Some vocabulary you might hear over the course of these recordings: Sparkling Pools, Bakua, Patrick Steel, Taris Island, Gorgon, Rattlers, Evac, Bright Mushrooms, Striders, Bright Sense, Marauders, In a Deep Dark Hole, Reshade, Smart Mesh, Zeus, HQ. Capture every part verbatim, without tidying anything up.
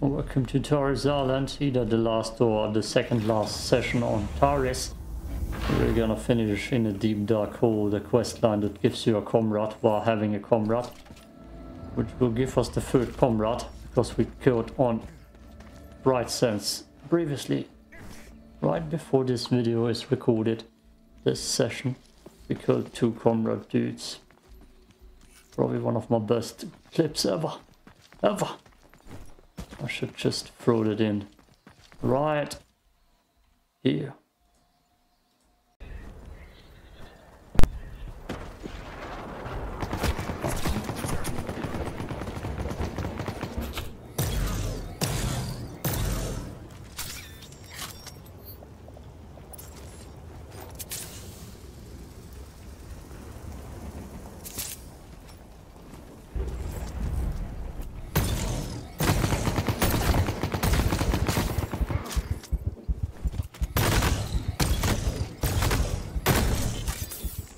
Welcome to Taris Island, either the last or the second last session on Taris. We're gonna finish In a Deep Dark Hole, the questline that gives you a comrade while having a comrade. Which will give us the third comrade, because we killed on Bright Sense previously. Right before this video is recorded, this session, we killed two comrade dudes. Probably one of my best clips ever. Ever! I should just throw that in right here.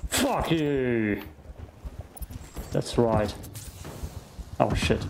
Fuck you! That's right. Oh shit.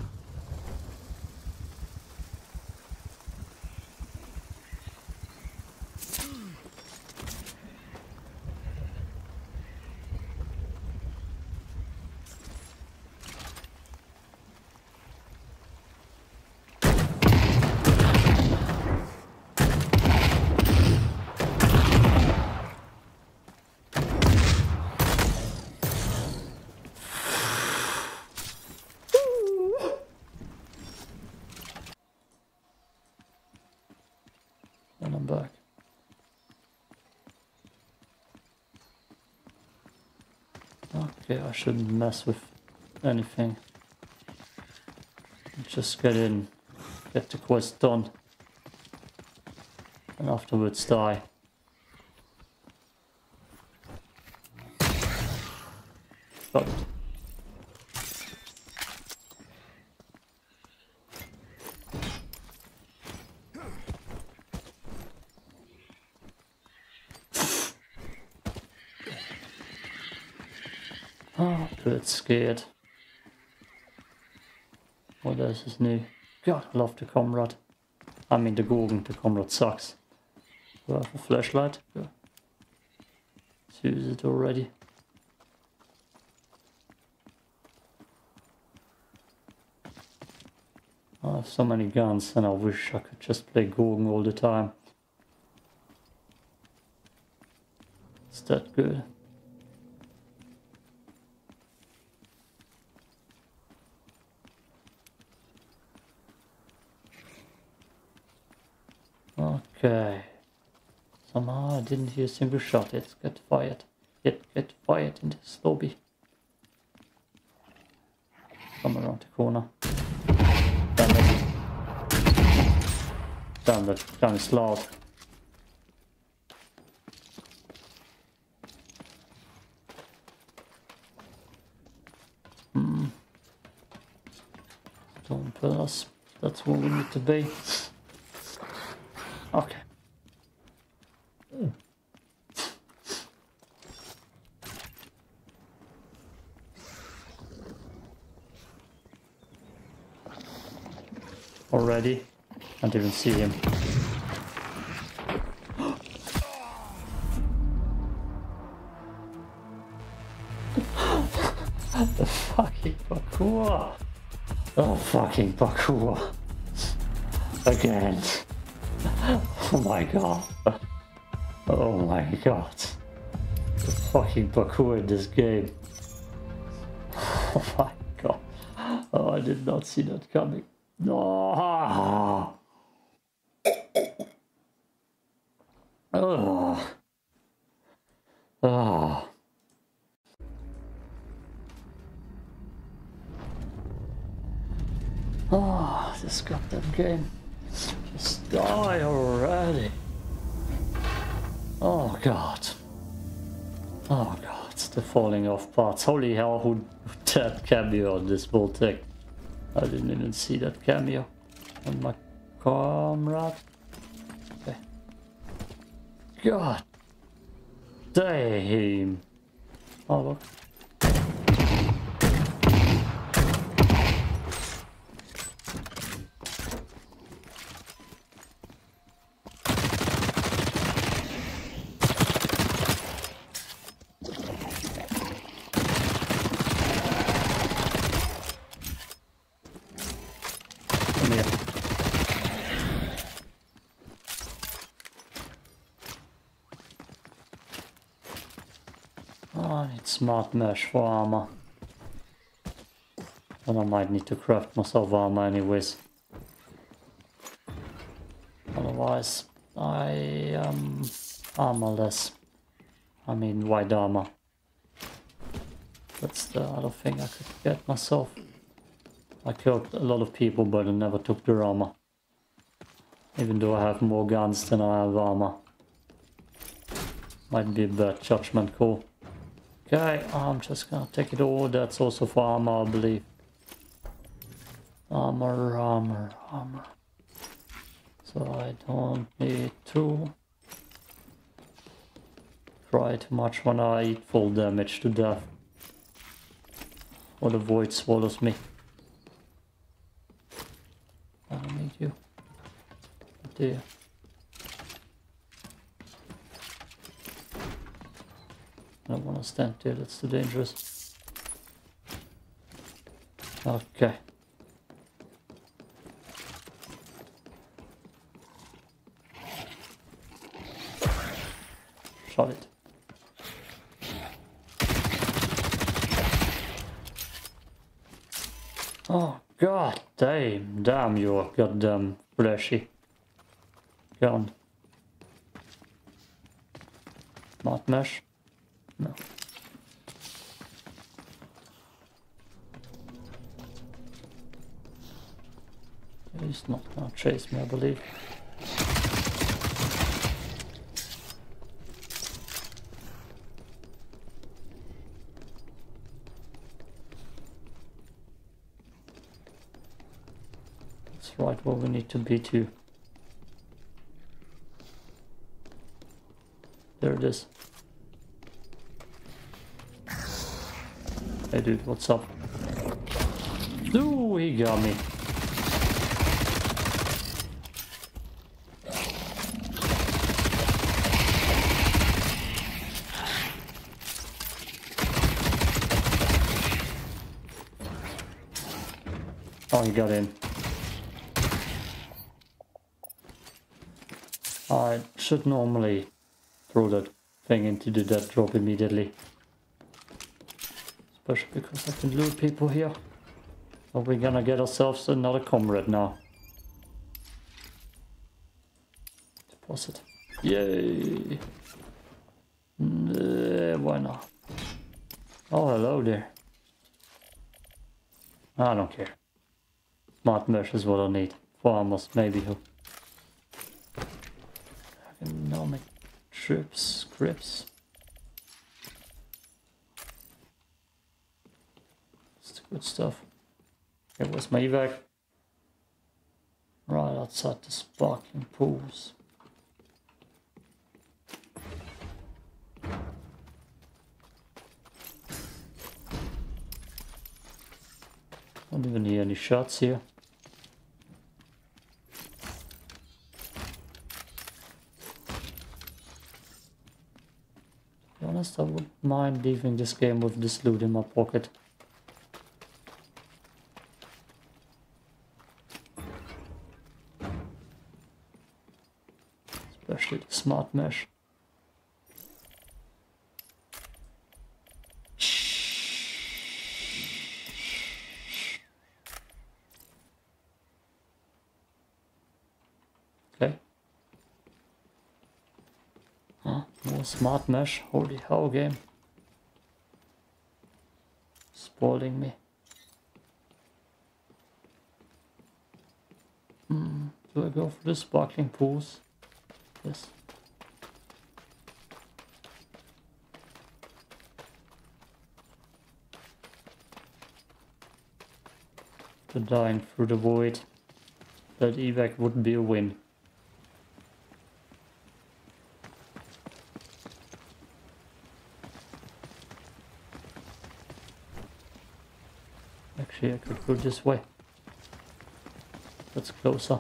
I shouldn't mess with anything. Just get in, get the quest done, and afterwards die. But oh, a bit scared. What else is new? God, I love the comrade. I mean the Gorgon, the comrade sucks. Do I have a flashlight? Yeah. Let's use it already. I have so many guns and I wish I could just play Gorgon all the time. It's that good. Okay, somehow I didn't hear a single shot. Let's get fired. Get, get fired in this lobby. Come around the corner. Damn it. Damn that gun is loud. Hmm. Don't pass. That's where we need to be. Okay. Mm. Already? Can't even see him. The fucking Bakua! Oh, fucking Bakua! Again! Oh my god. Oh my god. The fucking parkour in this game. Oh my god. Oh, I did not see that coming. No. Oh. Oh. Oh, this goddamn game. Just die already. Oh god. Oh god, the falling off parts. Holy hell, who that cameo on this bull tech. I didn't even see that cameo. And my comrade. Okay. God. Damn. Oh look. Smart Mesh for armor. And I might need to craft myself armor anyways. Otherwise, I am armorless. I mean, white armor. That's the other thing I could get myself. I killed a lot of people, but I never took their armor. Even though I have more guns than I have armor. Might be a bad judgment call. Okay, I'm just gonna take it all. That's also for armor, I believe. Armor, armor, armor. So I don't need to cry too much when I eat full damage to death. Or the void swallows me. I don't need you. Oh dear. I don't want to stand there, that's too dangerous. Okay. Shot it. Oh god damn, damn you're goddamn flashy. Gone. Smart Mesh? No. He's not gonna chase me, I believe. Right where we need to be to. There it is. Hey dude, what's up? Ooh, he got me. Oh, he got in. I should normally throw that thing into the death drop immediately. Especially because I can loot people here. Are we gonna get ourselves another comrade now? Deposit. Yay! Uh, why not? Oh, hello there. I don't care. Smart Mesh is what I need. For armors, maybe he'll. Economic trips, grips. That's the good stuff. Okay, where's my evac? Right outside the Sparkling Pools. Don't even hear any shots here. I wouldn't mind leaving this game with this loot in my pocket. Especially the Smart Mesh. Smart Mesh, holy hell game. Spoiling me. Mm, do I go for the Sparkling Pools? Yes. The dying through the void. That evac would be a win. I could go this way. That's closer.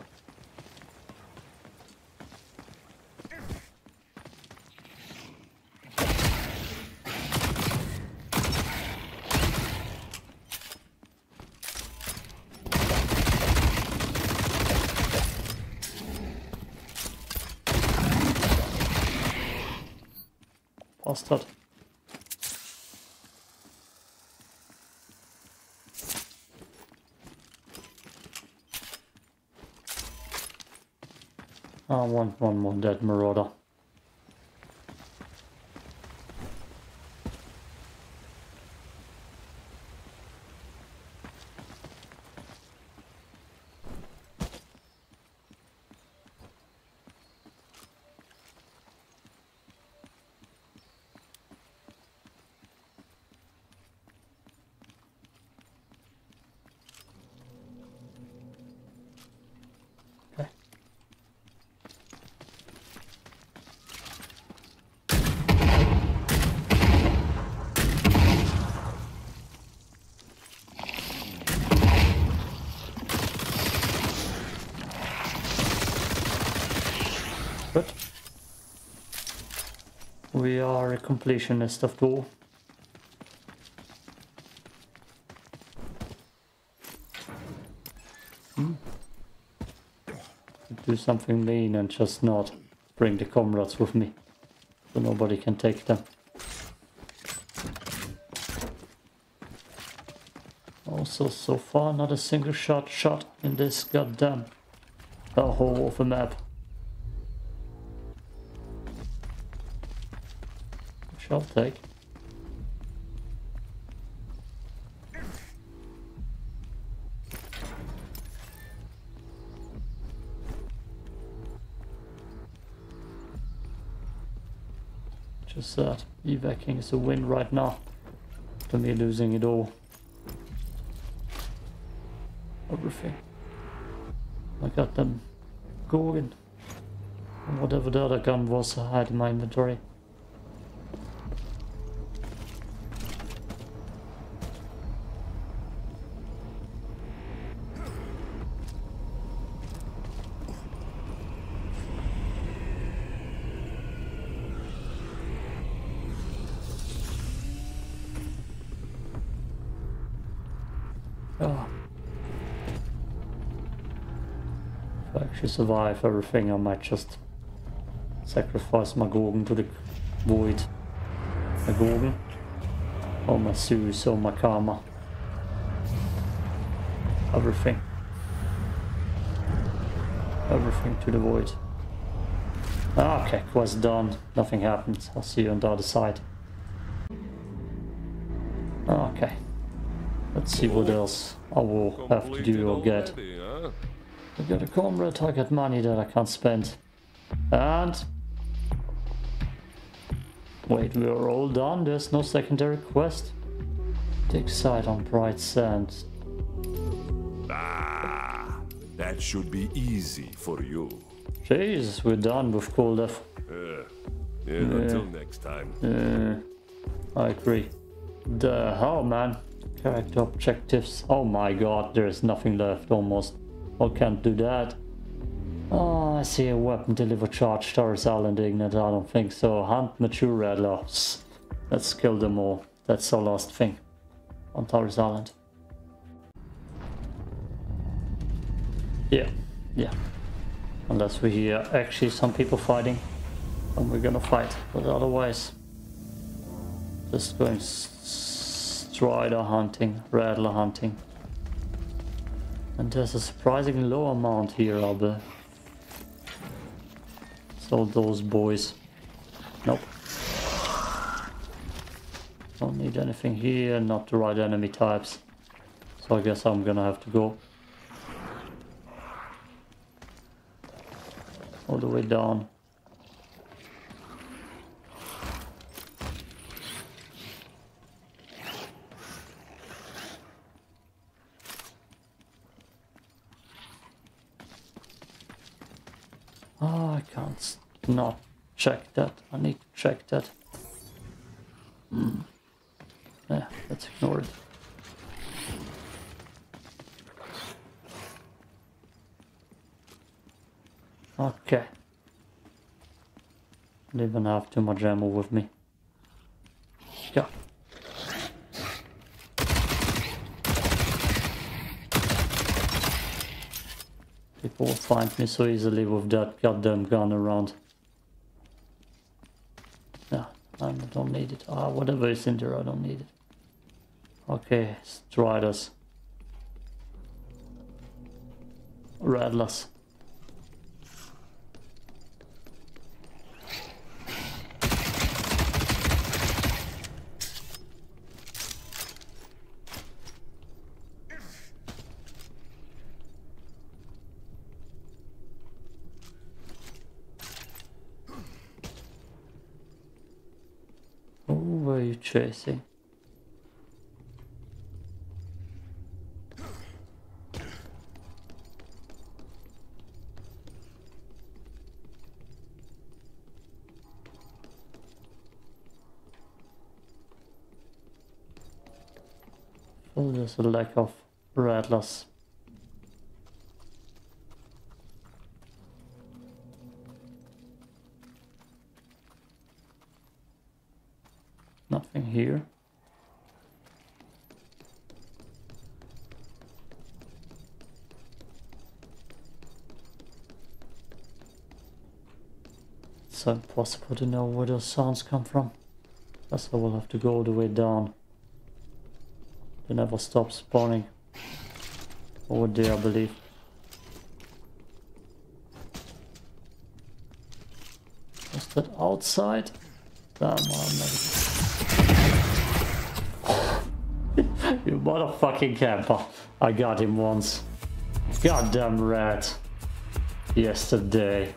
Bastard. I want one more dead marauder. We are a completionist of all. Hmm. Do something mean and just not bring the comrades with me, so nobody can take them. Also, so far not a single shot shot in this goddamn hole of a map. I'll take. Just that evacing is a win right now. To me, losing it all. Everything. I got them Gorgon and whatever the other gun was I had in my inventory. Survive everything, I might just sacrifice my Gorgon to the void. My Gorgon, or my Zeus, or my Karma. Everything. Everything to the void. Okay, quest done. Nothing happened. I'll see you on the other side. Okay. Let's see what else I will have to do or get. I got a comrade, I got money that I can't spend. And... wait, we are all done, there's no secondary quest. Take side on Bright Sense. Ah, that should be easy for you. Jesus, we're done with cold death. Uh, yeah, uh, until next time. Uh, I agree. The hell, man. Character objectives. Oh my god, there is nothing left almost. I can't do that. Oh, I see a weapon deliver charge, Taurus Island Ignite. I don't think so. Hunt mature rattlers. Let's kill them all. That's our last thing on Taurus Island. Yeah, yeah. Unless we hear actually some people fighting, then we're gonna fight. But otherwise, just going strider hunting, rattler hunting. And there's a surprisingly low amount here, I'll be. So those boys. Nope. Don't need anything here, not the right enemy types. So I guess I'm gonna have to go all the way down. Not check that. I need to check that. Mm. Yeah, let's ignore it. Okay. I don't even have too much ammo with me. Yeah. People will find me so easily with that goddamn gun around. I don't need it. Ah, whatever is in there, I don't need it. Okay, Striders. Rattlers. you, Tracy. Oh, there's a lack of rattlers. Nothing here. It's impossible to know where those sounds come from. Guess I will have to go all the way down. They never stop spawning over there, I believe. Was that outside? Damn, I'm you motherfucking camper. I got him once. Goddamn rat. Yesterday.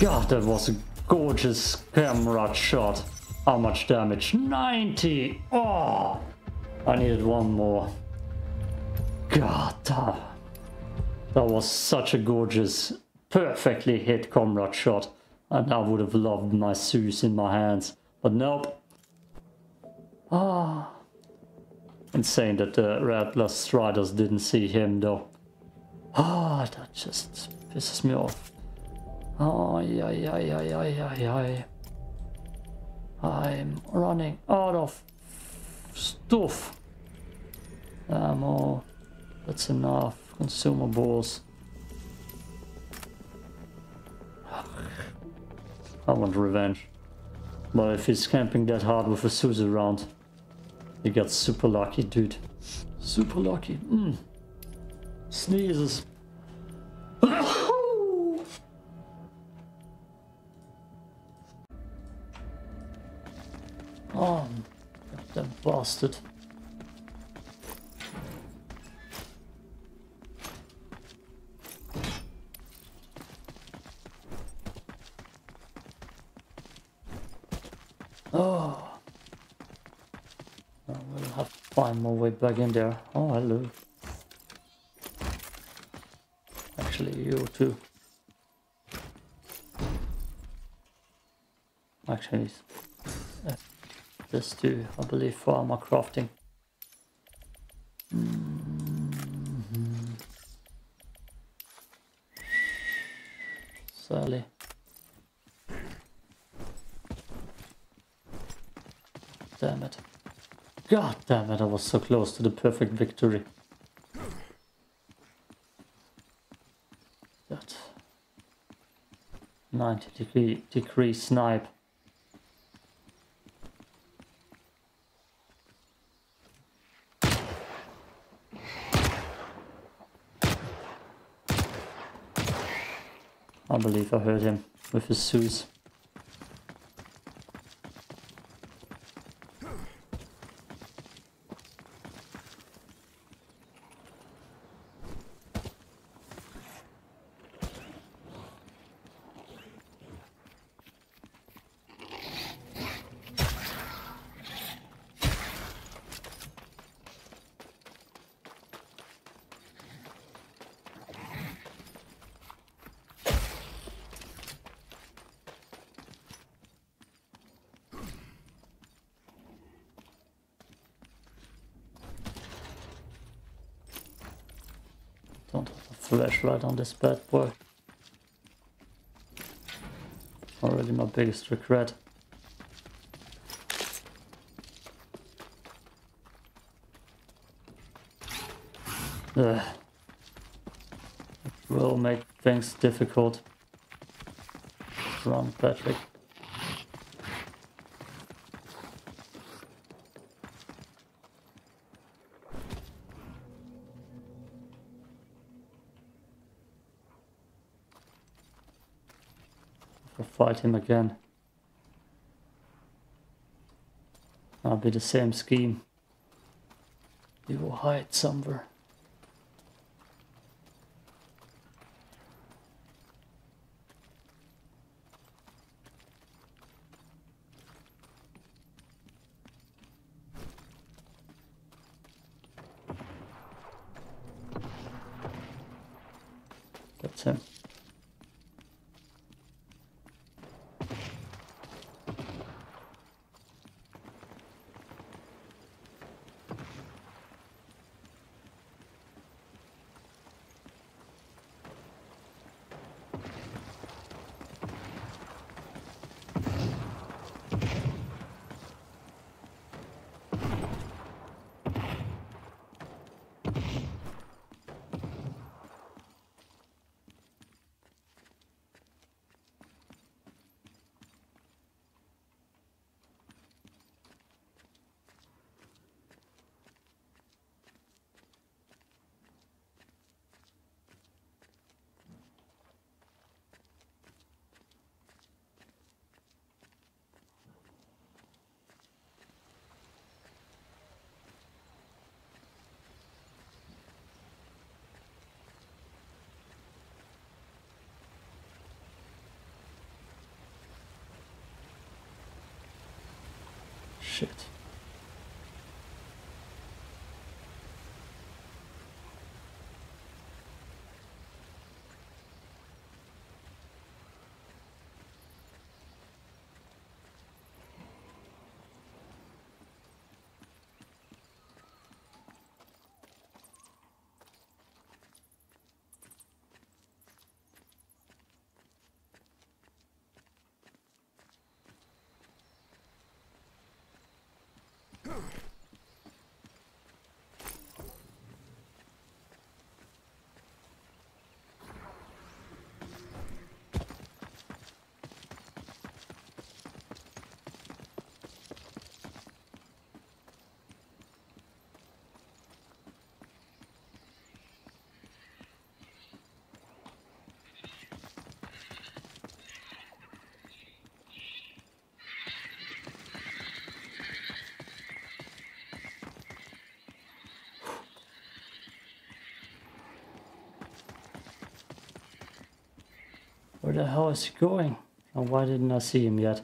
God, that was a gorgeous camera shot. How much damage? ninety! Oh! I needed one more. God, that, that was such a gorgeous, perfectly hit comrade shot. And I would have loved my Zeus in my hands. But nope. Ah. Insane that the Rattlers Striders didn't see him though. Ah, that just pisses me off. Oh, yeah, yeah, yeah, yeah, yeah, yeah. I'm running out of stuff. Ammo, that's enough. Consumables. I want revenge. But if he's camping that hard with a Zeus around, he got super lucky, dude. Super lucky. Mm. Sneezes. Oh, goddamn bastard. Oh, I will have to find my way back in there. Oh, hello. Actually, you too. Actually, uh, this too, I believe, for armor crafting. Mm-hmm. Sally. Damn it. God damn it, I was so close to the perfect victory. That ninety degree degree snipe. I believe I heard him with his Zeus. Don't have a flashlight on this bad boy. Already my biggest regret. Ugh. It will make things difficult. Run, Patrick. Fight him again. I'll be the same scheme. You will hide somewhere. So. Shit. Where the hell is he going? And why didn't I see him yet?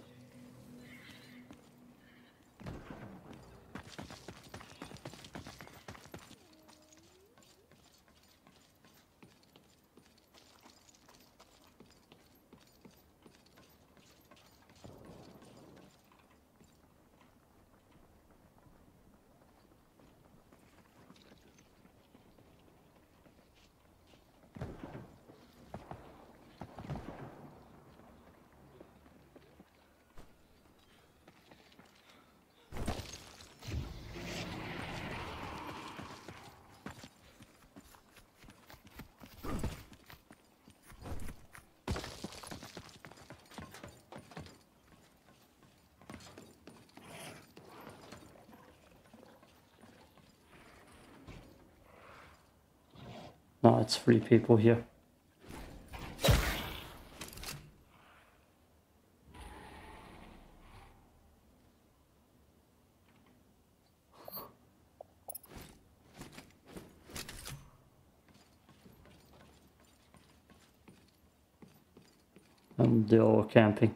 No, it's three people here. And they're all camping.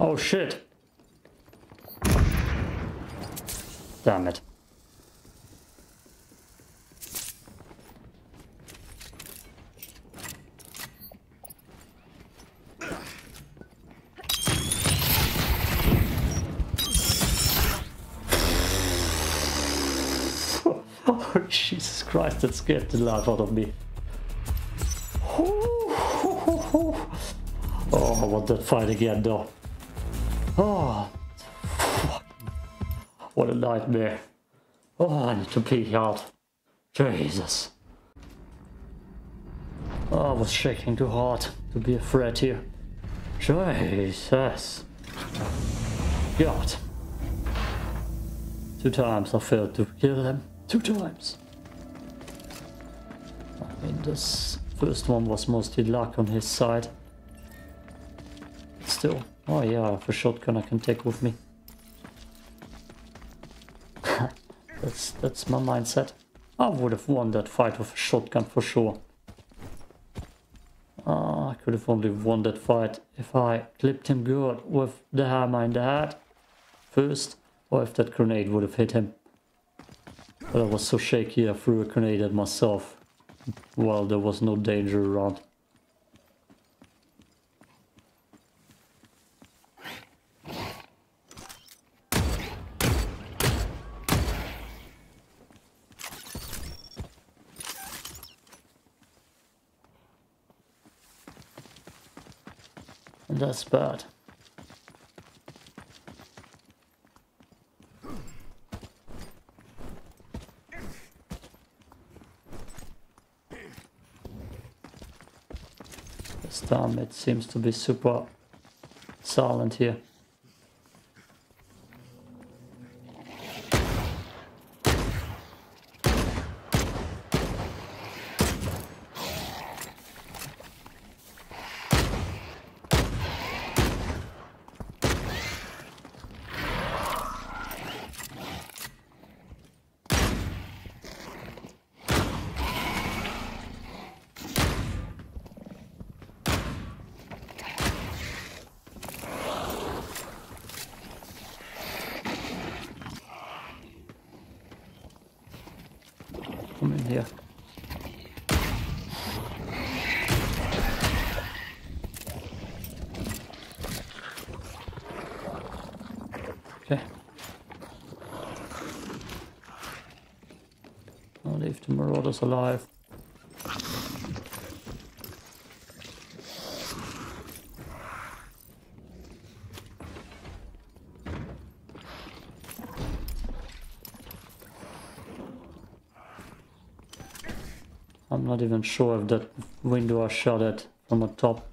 Oh shit. Damn it. Oh, Jesus Christ, that scared the life out of me. Oh, I want that fight again though. Oh, what a nightmare. Oh, I need to pee out. Jesus. Oh, I was shaking too hard to be a threat here. Jesus. God. Two times I failed to kill them. Two times. I mean, this first one was mostly luck on his side. Still. Oh yeah, I have a shotgun I can take with me. that's that's my mindset. I would have won that fight with a shotgun for sure. Oh, I could have only won that fight if I clipped him good with the hammer in the head first, or if that grenade would have hit him. But I was so shaky I threw a grenade at myself while there was no danger around. That's bad. This time it seems to be super silent here. Alive. I'm not even sure if that window I shot at from the top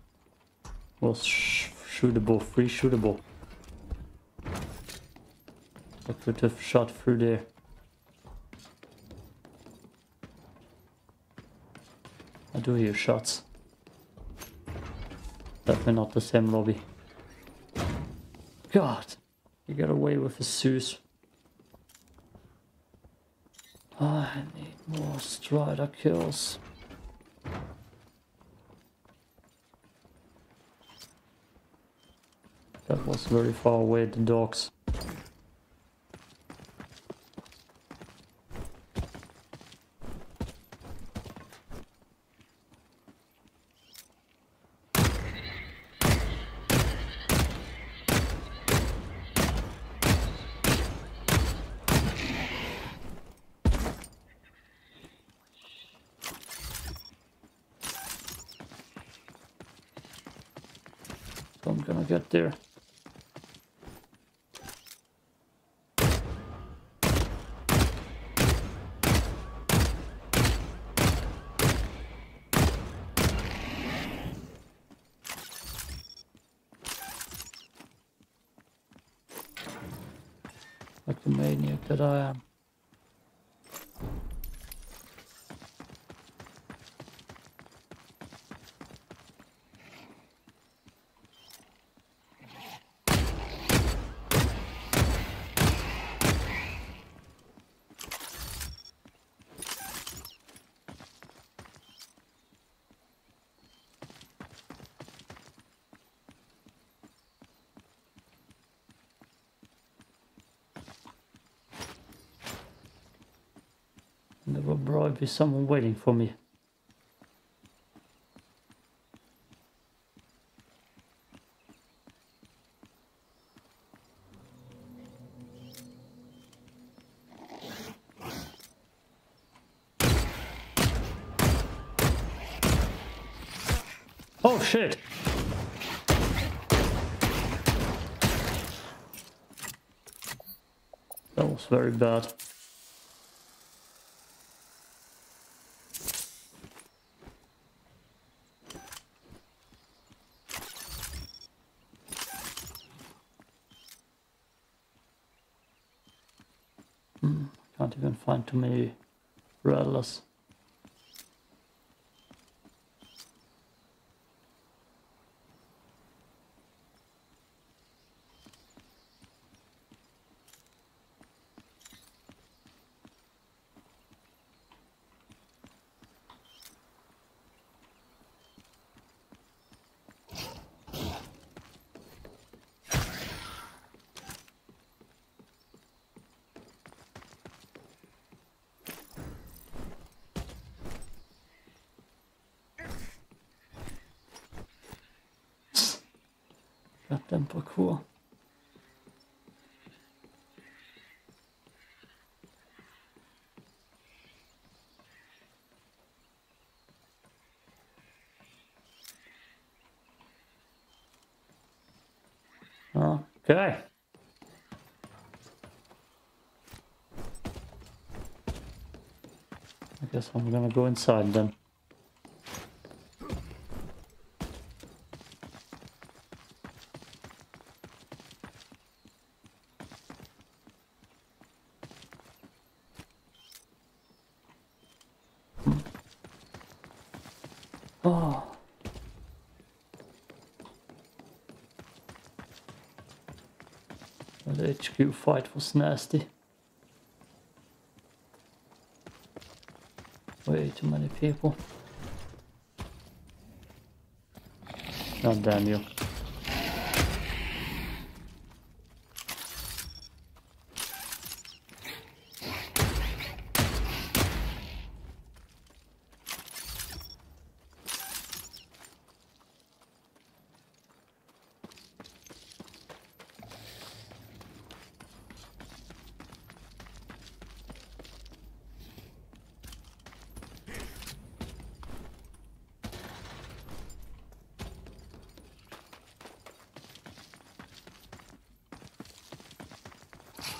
was sh shootable, free shootable. I could have shot through there. I do hear shots. Definitely not the same lobby. God! You got away with a Zeus. I need more Strider kills. That was very far away, the dogs. There. Like the maniac that I am. There will probably be someone waiting for me. Oh shit! That was very bad. Can't even find too many rattlers. Goddamn Bakua. Okay. I guess I'm gonna go inside then. The H Q fight was nasty. Way too many people. God damn you.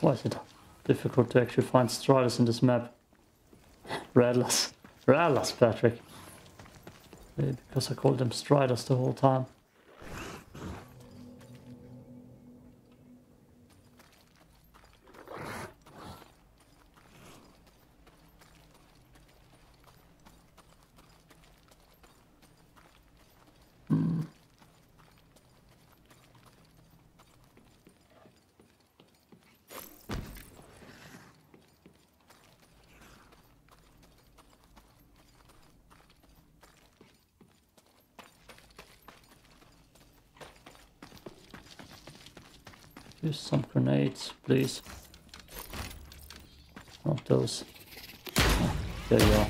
Why is it difficult to actually find Striders in this map? Rattlers. Rattlers, Patrick. Maybe because I called them Striders the whole time. Use some grenades, please. Not those. Oh, there you are.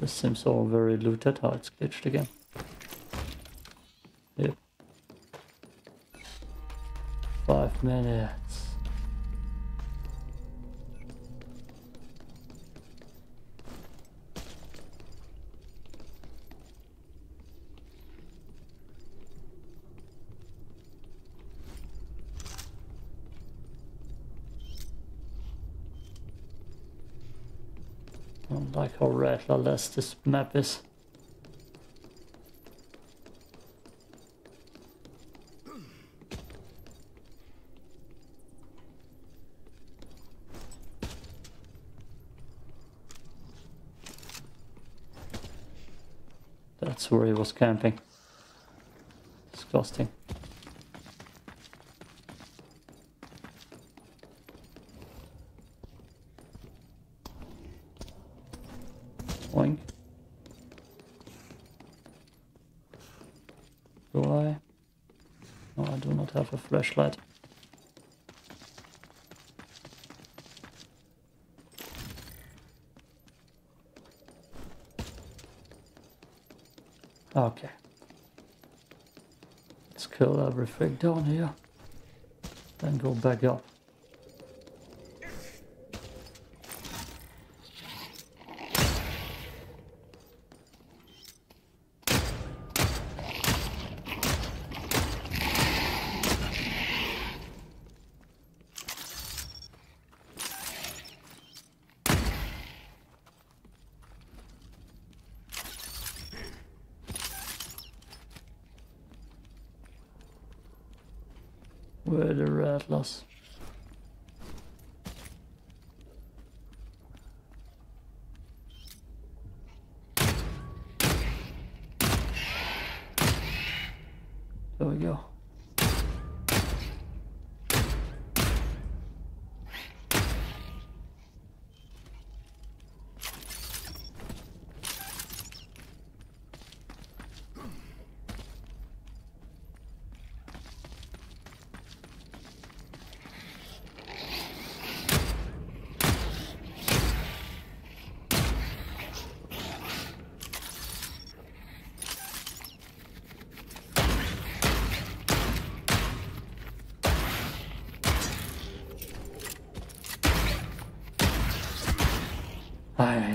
This seems all very looted. Oh, it's glitched again. Yep. Five minutes. I don't like how rattlerless this map is. That's where he was camping. Disgusting. Boink. Do I? No, I do not have a flashlight. Okay. Let's kill everything down here. Then go back up. were the Rattlers. There we go.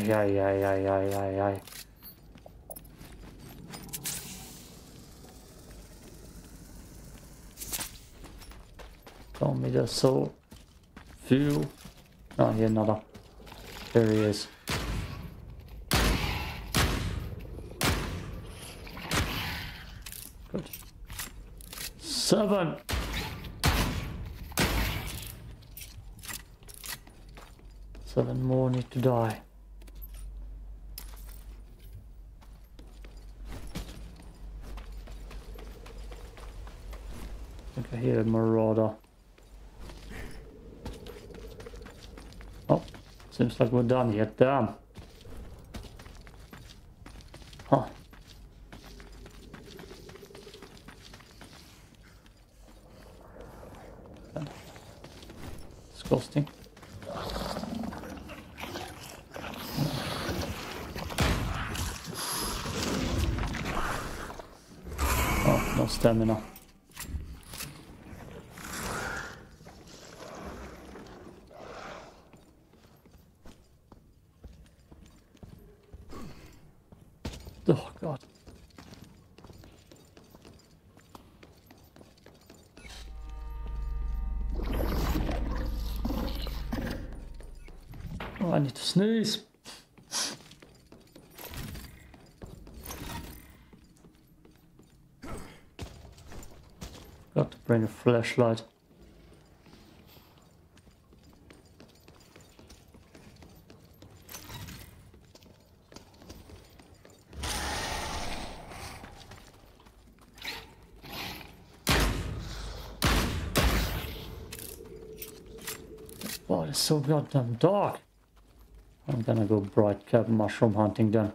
Ay, ay, ay, ay, ay, ay, ay. Don't need a soul. Fuel. Not here, another. There he is. Good. Seven. Seven more need to die. I hear a marauder. Oh, seems like we're done here. Damn. Huh. Disgusting. Oh, no stamina. Oh god. Oh, I need to sneeze. Got to bring a flashlight. So goddamn dark. I'm gonna go bright cap mushroom hunting then.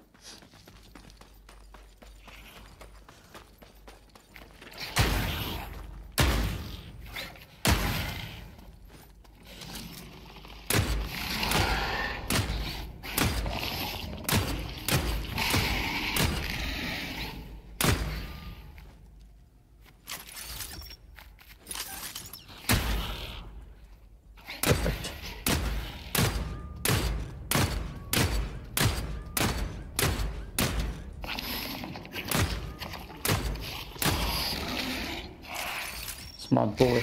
My boy.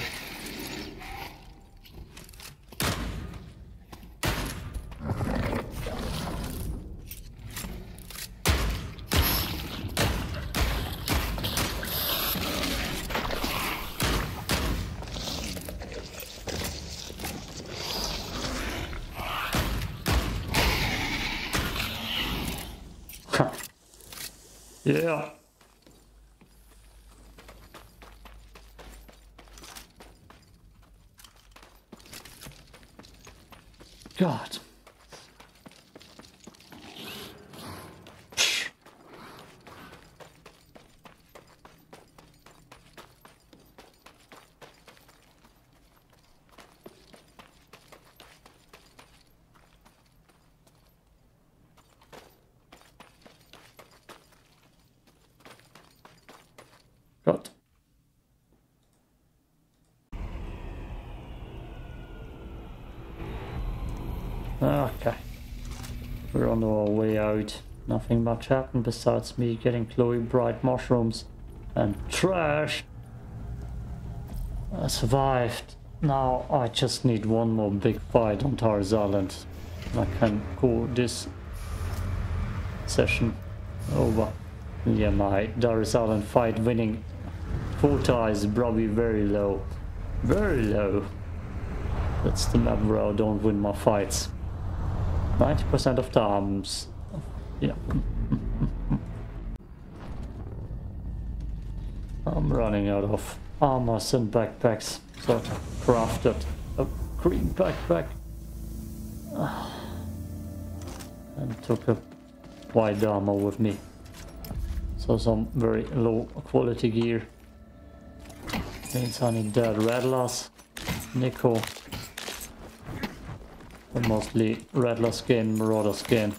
Yeah. God. God. Okay, we're on our way out. Nothing much happened besides me getting Chloe bright mushrooms and trash. I survived. Now I just need one more big fight on Tars Island. I can call this session over. Yeah, my Tars Island fight winning quota is probably very low. Very low. That's the map where I don't win my fights. ninety percent of times. Yeah. I'm running out of armors and backpacks, so I crafted a green backpack. And took a white armor with me. So some very low quality gear. Means I need dead Rattlers, Nico. But mostly Rattler skin, Marauder skin.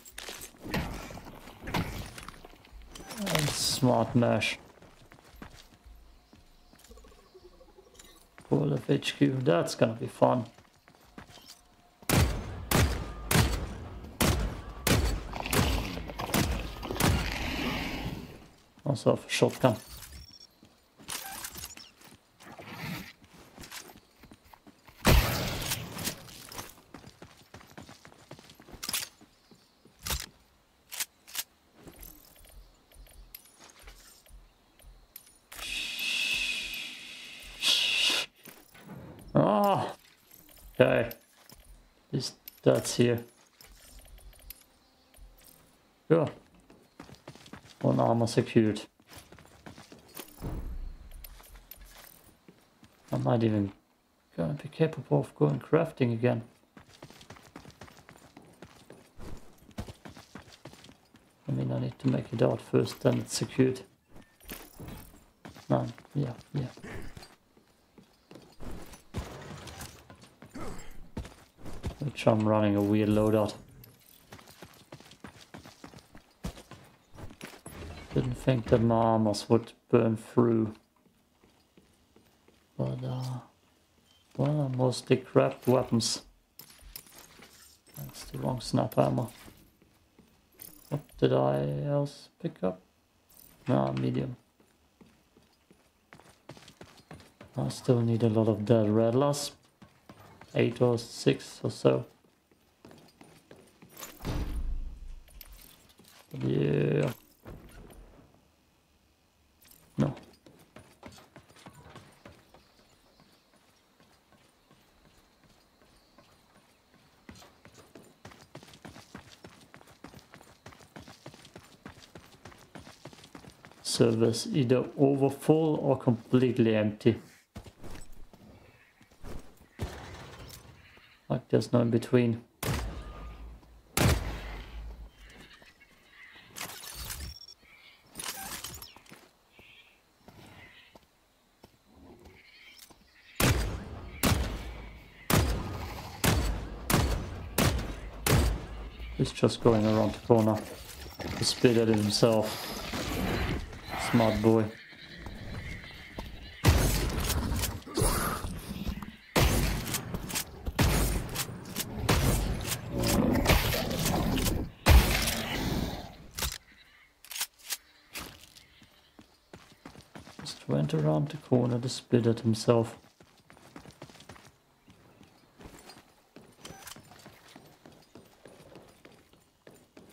And Smart Mesh. Full of H Q, that's gonna be fun. Also have a shotgun. Ah, okay. Is that's here? Sure. One armor secured. I might even gonna be capable of going crafting again. I mean, I need to make it out first, then it's secured. No, yeah, yeah. Which I'm running a weird loadout. Didn't think that my armors would burn through. But, uh, well, I mostly grabbed weapons. That's the wrong snap hammer. What did I else pick up? Ah, medium. I still need a lot of dead Rattlers. Eight or six or so. Yeah. No. Servers either over full or completely empty. There's no in between. He's just going around the corner. He spit at himself. Smart boy. Around the corner to spit at himself.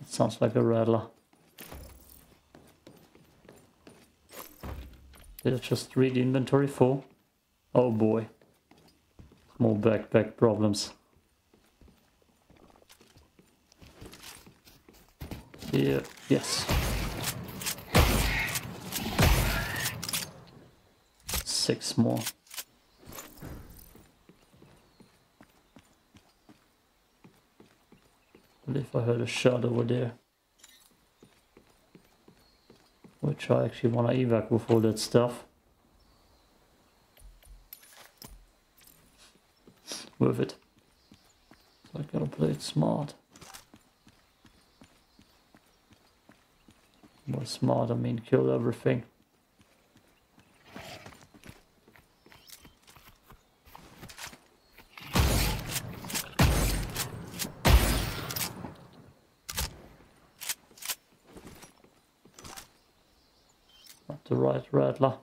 It sounds like a Rattler. Did I just read inventory for? Oh boy. More backpack problems. Yeah, yes. Six more. What if I heard a shot over there? Which I actually want to evac with all that stuff. Worth it. So I gotta play it smart. By smart I mean kill everything. The right Rattler.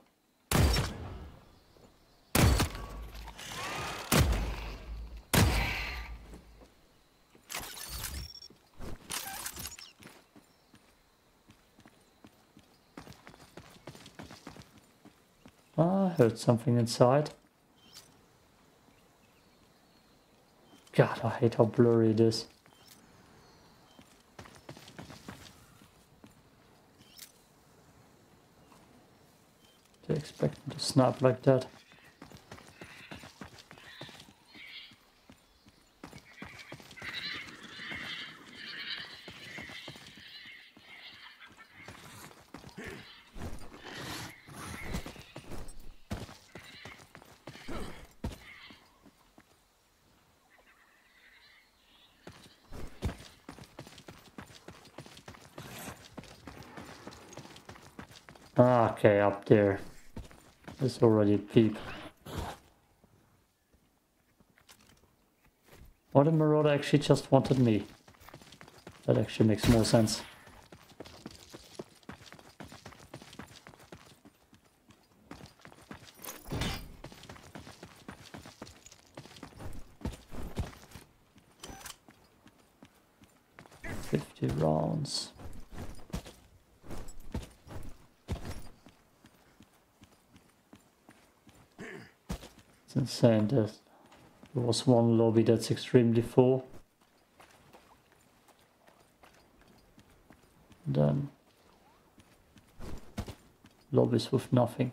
I heard something inside. God, I hate how blurry it is. I expect it to snap like that. Okay, up there. It's already a peep. Or the Marauder actually just wanted me. That actually makes more sense. fifty rounds. Saying that there was one lobby that's extremely full. Then lobbies with nothing.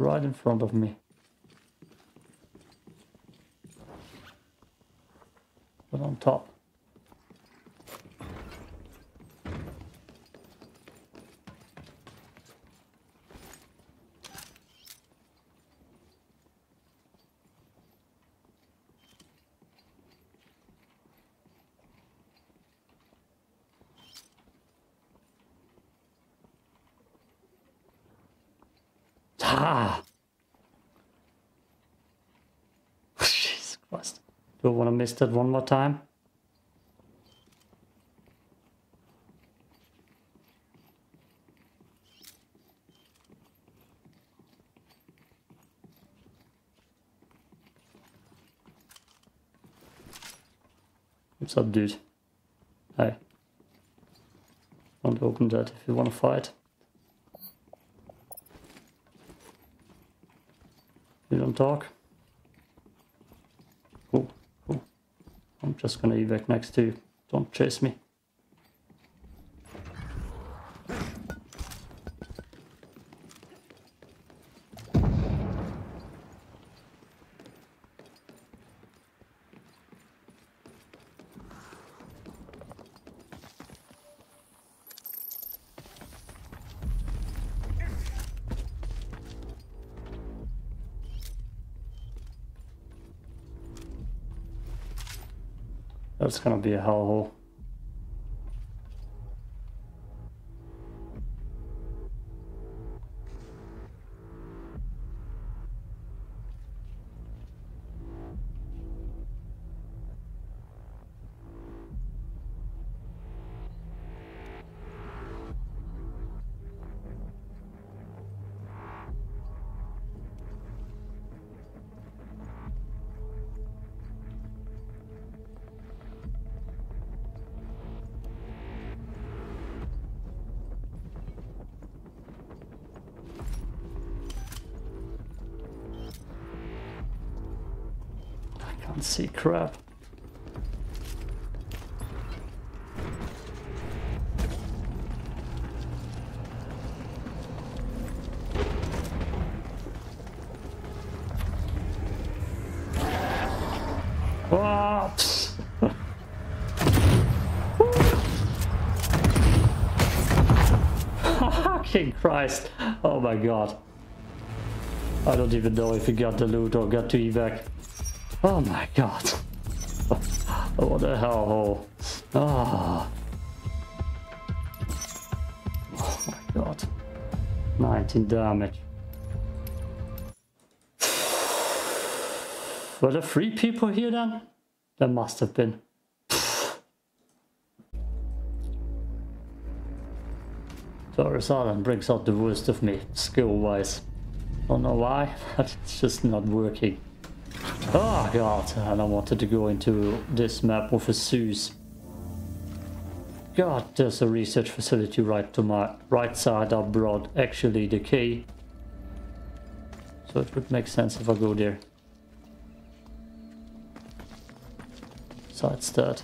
Right in front of me. But on top. Ah! Jesus Christ. Do I want to miss that one more time? What's up, dude? Hey. Don't open that if you want to fight. You don't talk. Cool, cool. I'm just gonna evac next to you. Don't chase me. That's gonna be a hellhole. See crap. Oh, fucking Christ. Oh my God. I don't even know if he got the loot or got to evac. Oh my god. What a hellhole. Ah. Oh my god. nineteen damage. Were there three people here then? There must have been. Taurus Island brings out the worst of me, skill-wise. Don't know why, but it's just not working. Oh god, and I wanted to go into this map with a Zeus. God, there's a research facility right to my right side. I brought actually the key. So it would make sense if I go there. Besides that,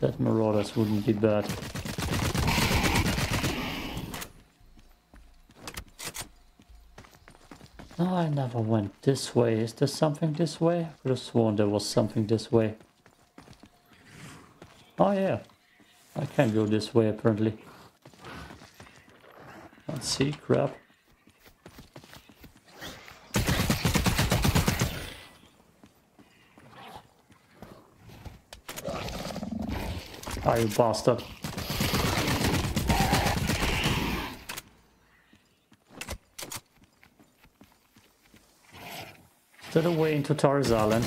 that Marauders wouldn't be bad. No, I never went this way. Is there something this way? I could have sworn there was something this way. Oh yeah, I can go this way apparently. Can't see, crap. Ah, you bastard. Is that a way into Taurus Island?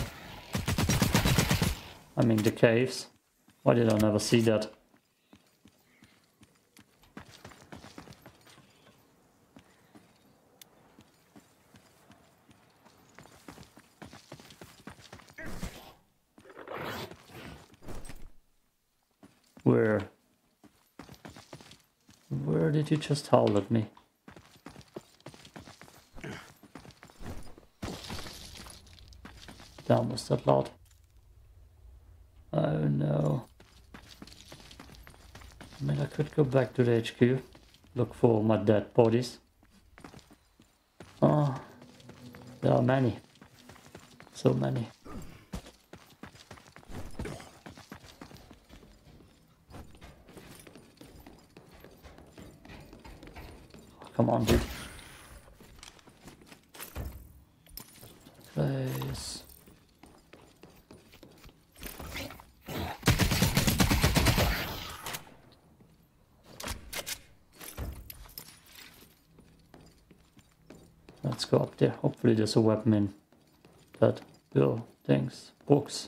I mean the caves. Why did I never see that? Where? Where did you just howl at me? Damn, was that loud? Oh no. I mean, I could go back to the H Q, look for my dead bodies. Oh, there are many. So many. Oh, come on, dude. Please. Let's go up there. Hopefully there's a weapon in that bill things books.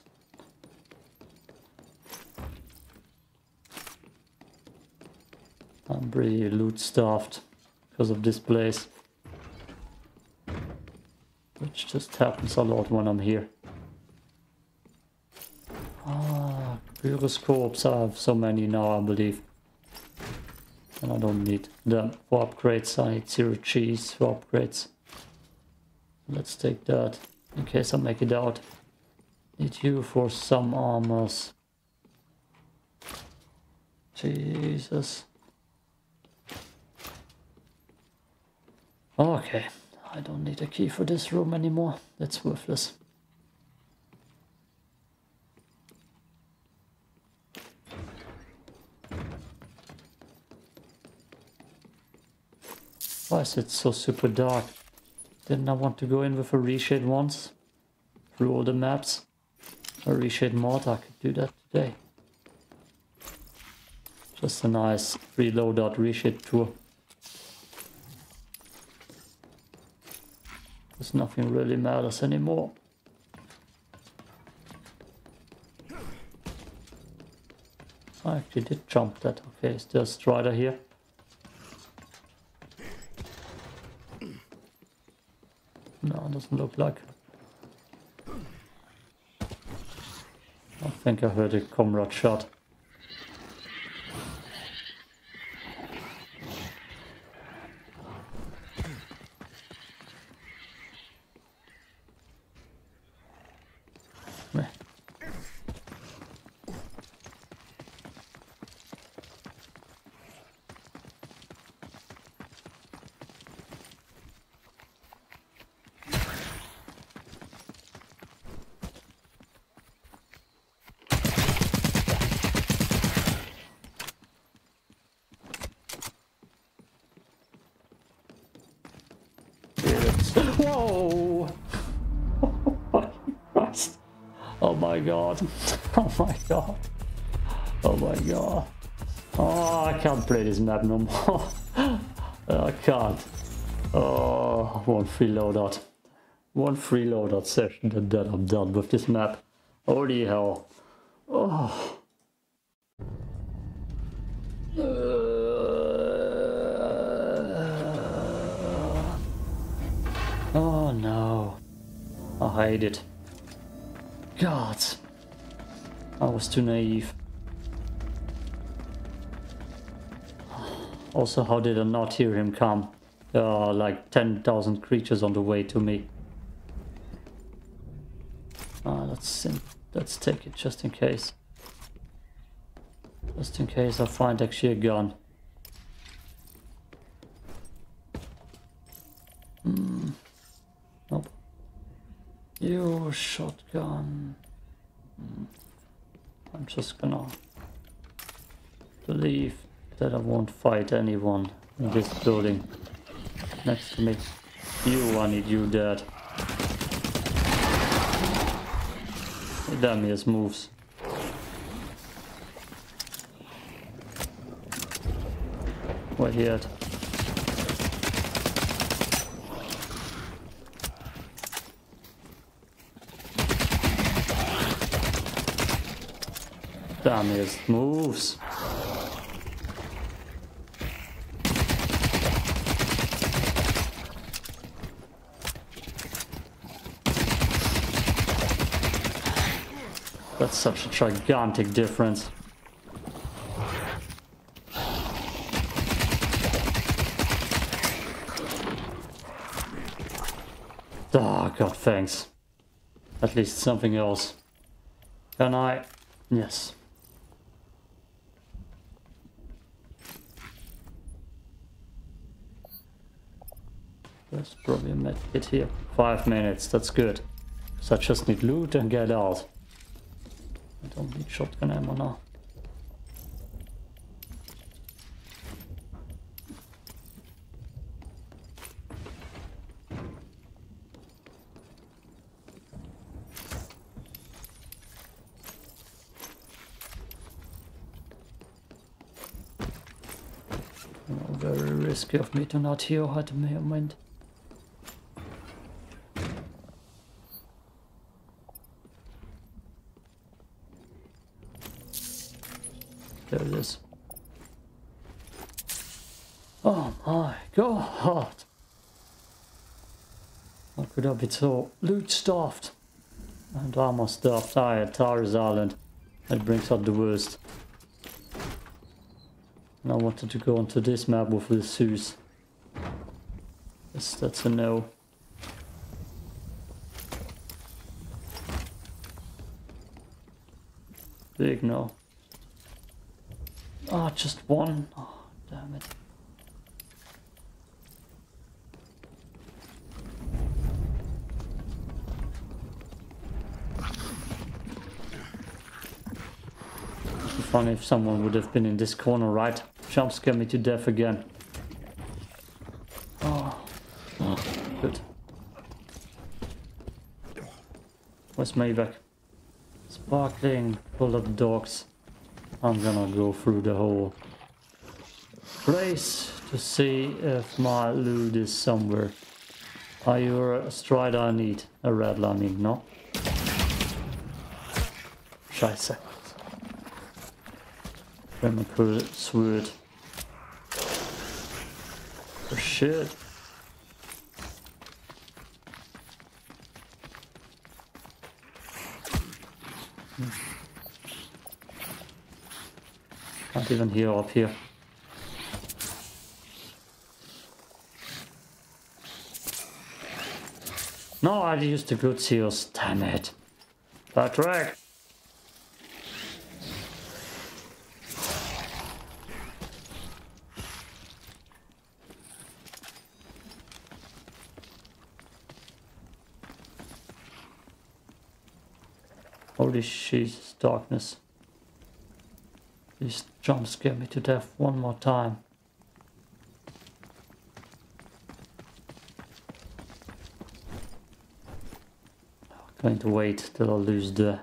I'm pretty loot starved because of this place, which just happens a lot when I'm here. Ah, gyroscopes. I have so many now, I believe. And I don't need them for upgrades. I need zero cheese for upgrades. Let's take that, in case I make it out. Need you for some armors. Jesus. Okay, I don't need a key for this room anymore. That's worthless. Why is it so super dark? Didn't I want to go in with a reshade once? Through all the maps? A reshade mod, I could do that today. Just a nice reload reshade tour. Because nothing really matters anymore. I actually did jump that. Okay, is there a Strider here? No, doesn't look like. I think I heard a comrade shot. Meh. Whoa! Oh my Christ. Oh my god. Oh my god. Oh my god. Oh, I can't play this map no more. I can't. Oh, one free loadout. One free loadout session and then I'm done with this map. Holy hell. Oh. Uh. Oh no. I hate it. God. I was too naive. Also, how did I not hear him come? There are like ten thousand creatures on the way to me. Uh, let's, let's take it just in case. Just in case I find actually a gun. Mm. Nope. Your shotgun. Mm. I'm just gonna leave. That I won't fight anyone in this building next to me. You, I need you dead. Damn his moves. Where he at? Damn his moves. That's such a gigantic difference. Ah, oh, god, thanks. At least something else. Can I? Yes. There's probably a medkit here. Five minutes, that's good. So I just need loot and get out. I don't need shotgun ammo now. Oh, very risky of me to not hear at the moment. There it is. Oh my god! How could I be so loot stuffed? And armor stuffed. I at Tara's Island. That brings out the worst. And I wanted to go onto this map with the Zeus. Yes, that's a no. Big no. Ah, oh, just one. Oh, damn it. It'd be funny if someone would have been in this corner, right? Jump scare me to death again. Oh, good. Where's Maybach? Sparkling, pull up dogs. I'm gonna go through the whole place to see if my loot is somewhere. Are you a Strider I need? A Rattler I need, no? Scheiße. Chemical sword. Oh shit. Hmm. Not even here or up here. No, I used the good seals. Damn it. Backtrack. Holy Jesus, darkness. Please jump scare me to death one more time. going to wait till I lose the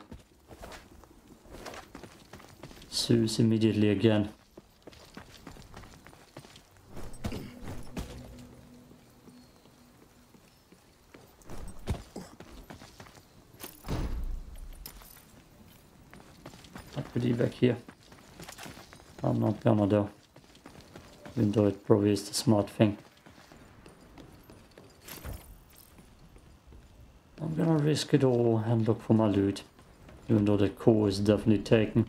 Zeus immediately again. I could eat back here. I'm not gonna though, even though it probably is the smart thing. I'm gonna risk it all and look for my loot, even though the core is definitely taken.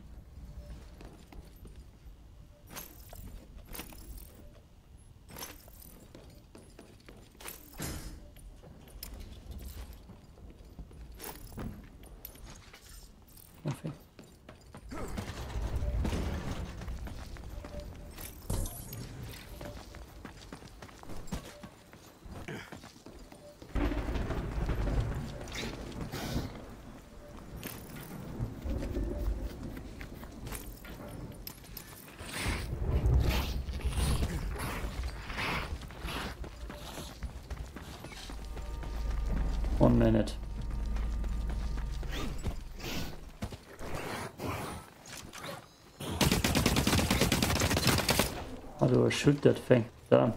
One minute. How do I shoot that thing? Damn.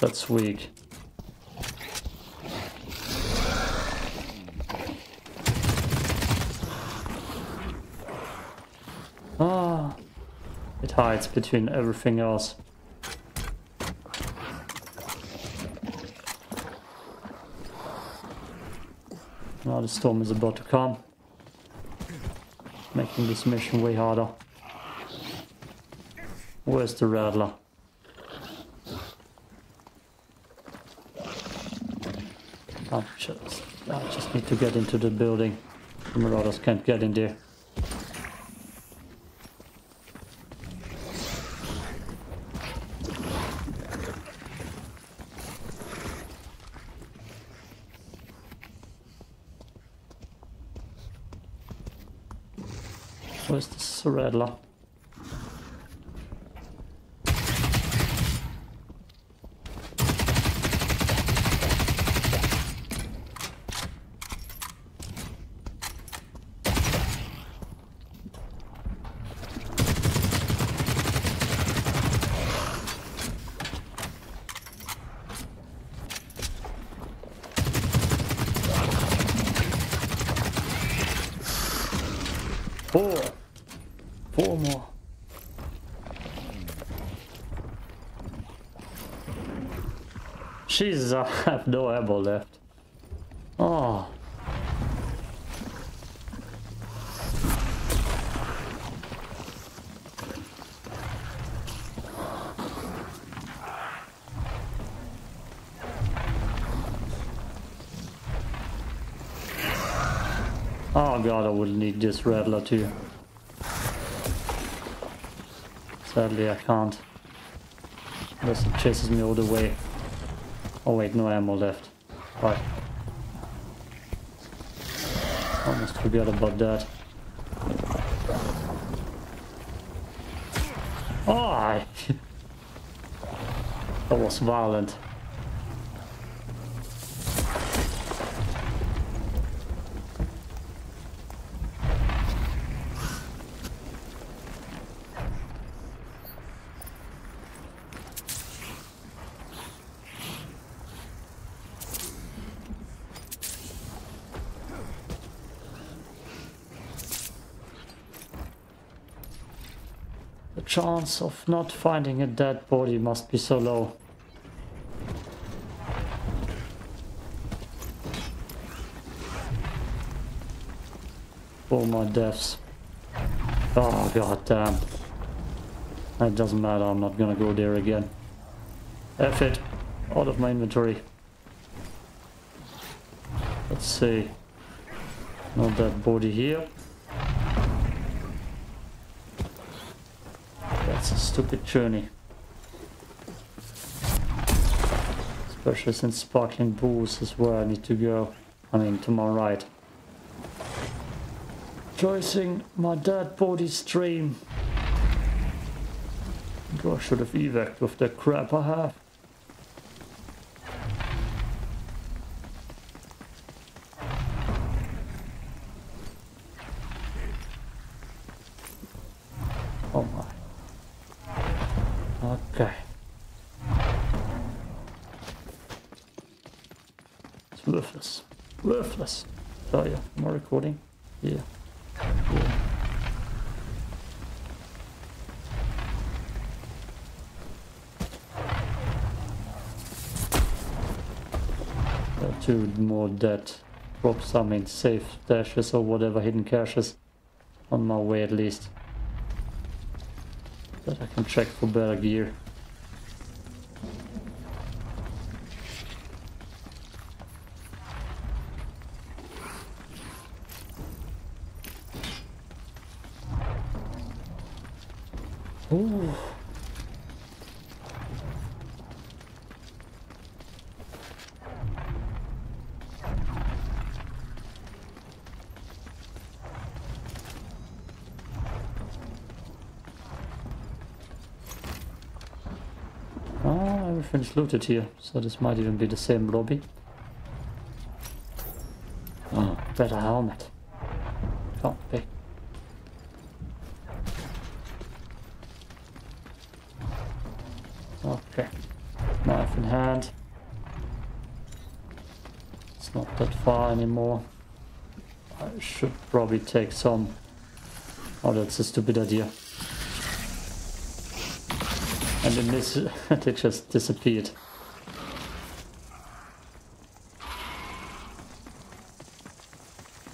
That's weak. Hides between everything else. Now the storm is about to come, making this mission way harder. Where's the Rattler? I just, I just need to get into the building. The Marauders can't get in there. Where's the Rattler? Four. Four more. Jesus, I have no ammo left. Oh. Oh god, I would need this Rattler too. Sadly, I can't. Unless it chases me all the way. Oh wait, no ammo left. Right. Almost forgot about that. Oh! That was violent. Chance of not finding a dead body must be so low. Four more deaths. Oh god damn. It doesn't matter, I'm not gonna go there again. F it. Out of my inventory. Let's see. No dead body here. That's a stupid journey. Especially since Sparkling Pools is where I need to go. I mean, to my right. Choosing my dead body stream. I should have evac'd with the crap I have. Oh my. Okay. It's worthless. Worthless. Oh yeah, more recording. Yeah. Yeah. Two more dead props, I mean safe dashes or whatever, hidden caches on my way at least. That I can check for better gear. Ooh. It's looted here, so this might even be the same lobby. Oh, better helmet. Can't be. Okay. Knife in hand. It's not that far anymore. I should probably take some. Oh, that's a stupid idea. And then this, they just disappeared.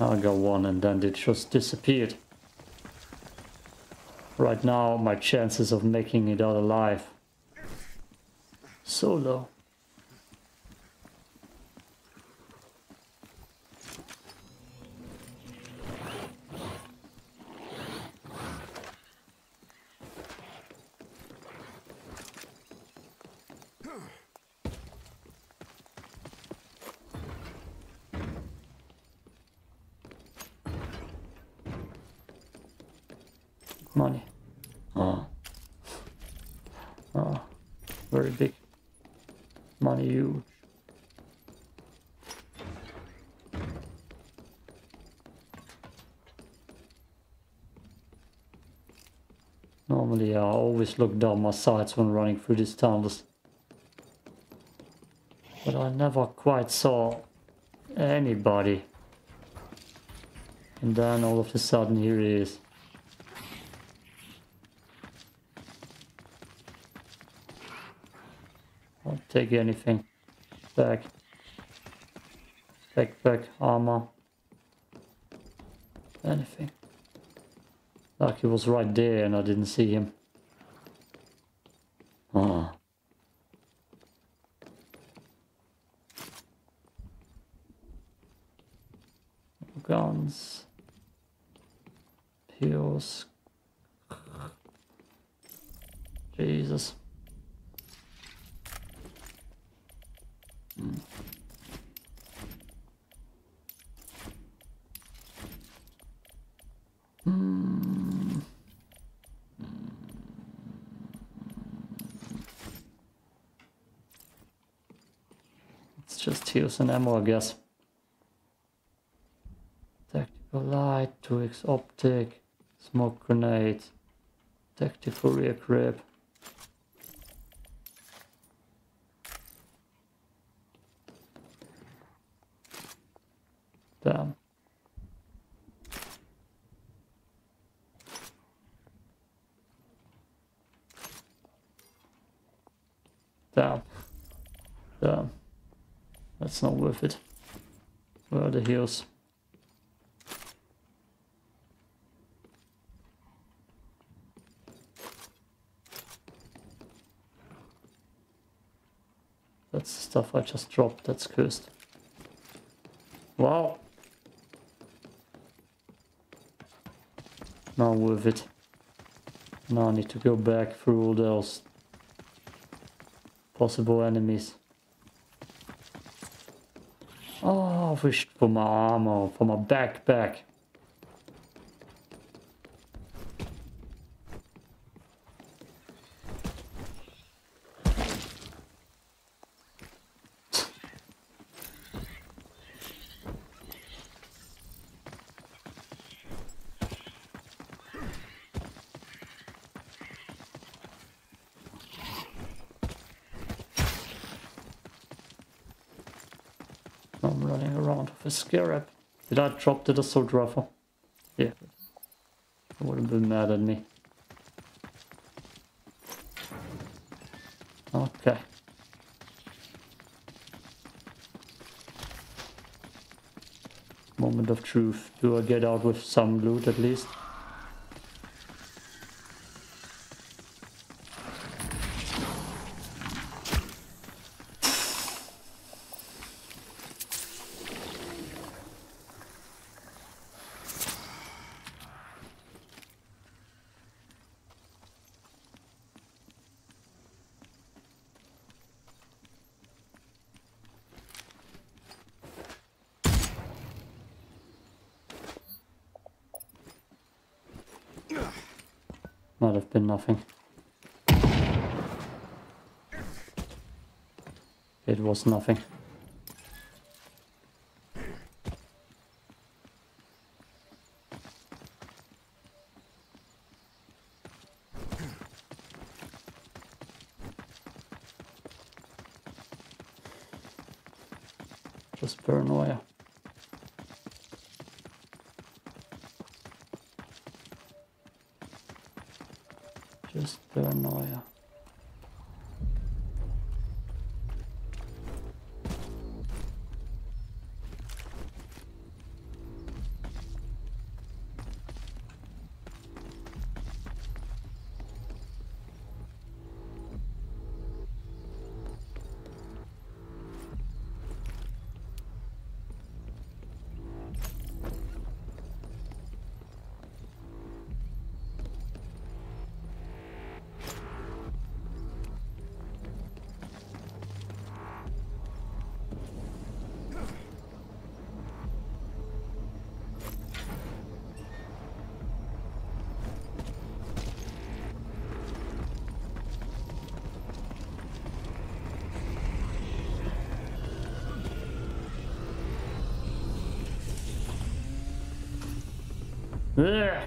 I got one and then it just disappeared. Right now, my chances of making it out alive. So low. Money. Oh. Oh. Very big. Money huge. Normally I always look down my sights when running through these tunnels. But I never quite saw anybody. And then all of a sudden here it is. Take anything. Back. Backpack, armor. Anything. Like he was right there and I didn't see him. Ah. Guns. Pills. Jesus. Just heals and ammo, I guess. Tactical light, two X optic, smoke grenade, tactical rear grip. Damn. Damn. Damn. That's not worth it. Where are the heels? That's the stuff I just dropped, that's cursed. Wow. Not worth it. Now I need to go back through all those possible enemies. salvaged for my armor, for my backpack. Scarab. Did I drop the assault rifle? Yeah. I would have been mad at me. Okay. Moment of truth. Do I get out with some loot at least? Might have been nothing. It was nothing. Just paranoia. Just paranoia. Ugh.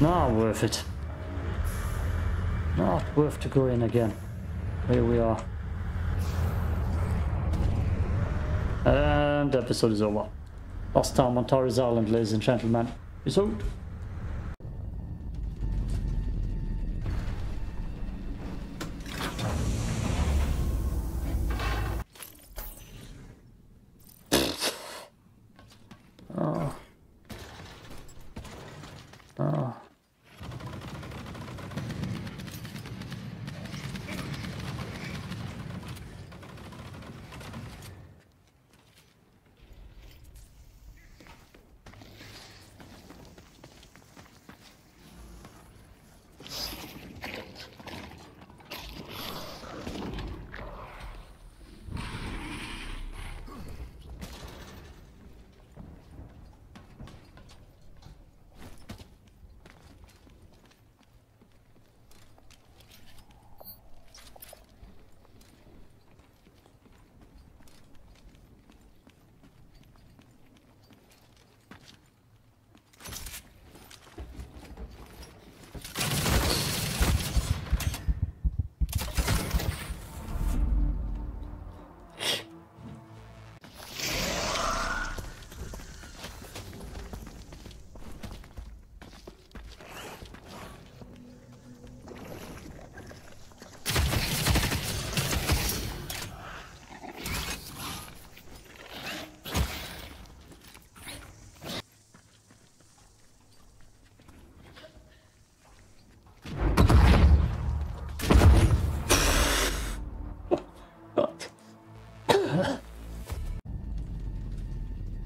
Not worth it. Not worth to go in again. Here we are. And the episode is over. Last time on Tari's Island, ladies and gentlemen. It's out.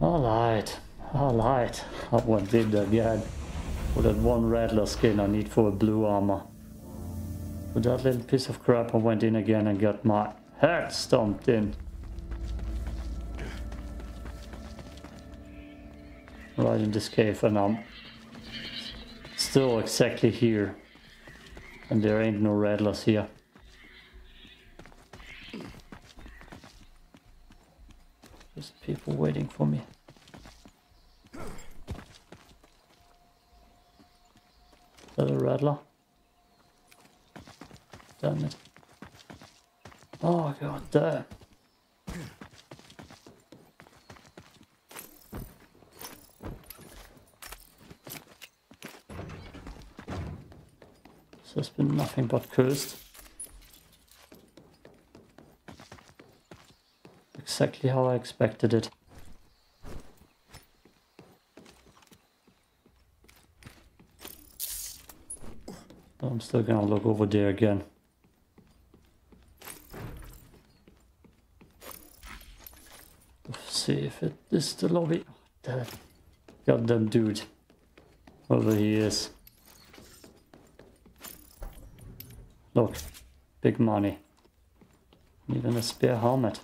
Alright, alright, I won't do that again. Or that one Rattler skin I need for a blue armor. But that little piece of crap, I went in again and got my head stomped in. Right in this cave, and I'm still exactly here. And there ain't no Rattlers here. Just people waiting for me. Is that a Rattler? Damn it. Oh god damn. So it's been nothing but cursed. Exactly how I expected it. I'm still gonna look over there again. See if it is the lobby. That goddamn dude. Over he is. Look, big money. Even a spare helmet.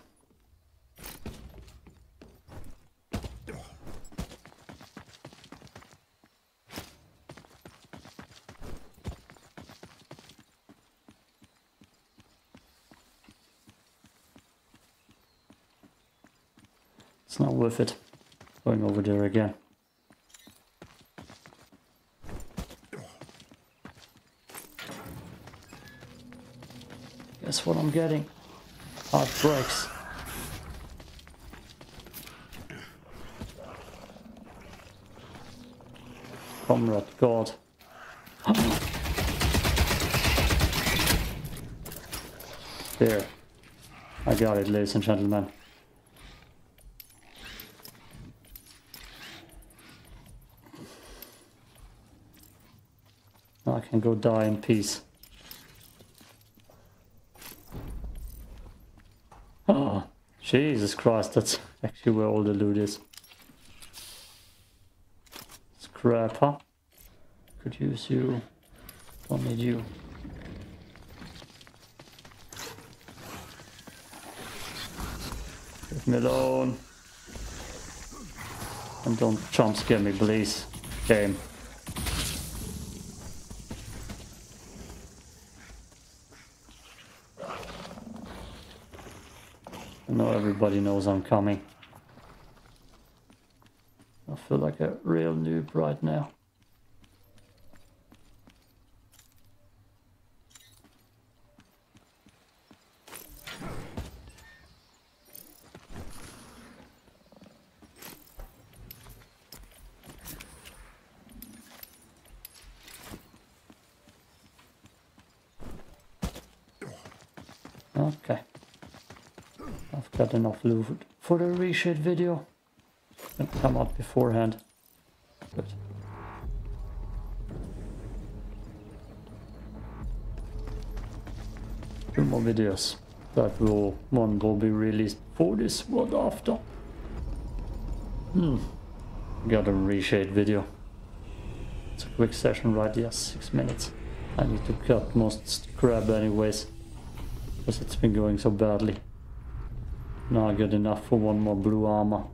It's not worth it, going over there again. Guess what I'm getting? Hard breaks. Comrade God. There. I got it, ladies and gentlemen. I can go die in peace. Oh, Jesus Christ, that's actually where all the loot is. Scrapper. Could use you. Don't need you. Leave me alone. And don't jump scare me, please. Game. No, everybody knows I'm coming. I feel like a real noob right now. Okay. I've got enough loot for the reshade video. It come up beforehand. Good. Two more videos. That will one will be released for this one after. Hmm. Got a reshade video. It's a quick session, right? Yes, six minutes. I need to cut most scrap anyways, because it's been going so badly. Now I got enough for one more blue armor.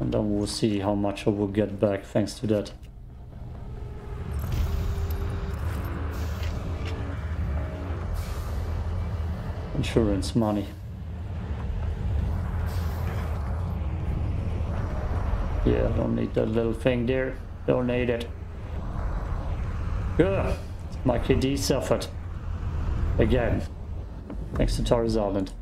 And then we'll see how much I will get back thanks to that. Insurance money. Yeah, I don't need that little thing there. Don't need it. Good. My K D suffered. Again. Thanks to Taurus Island.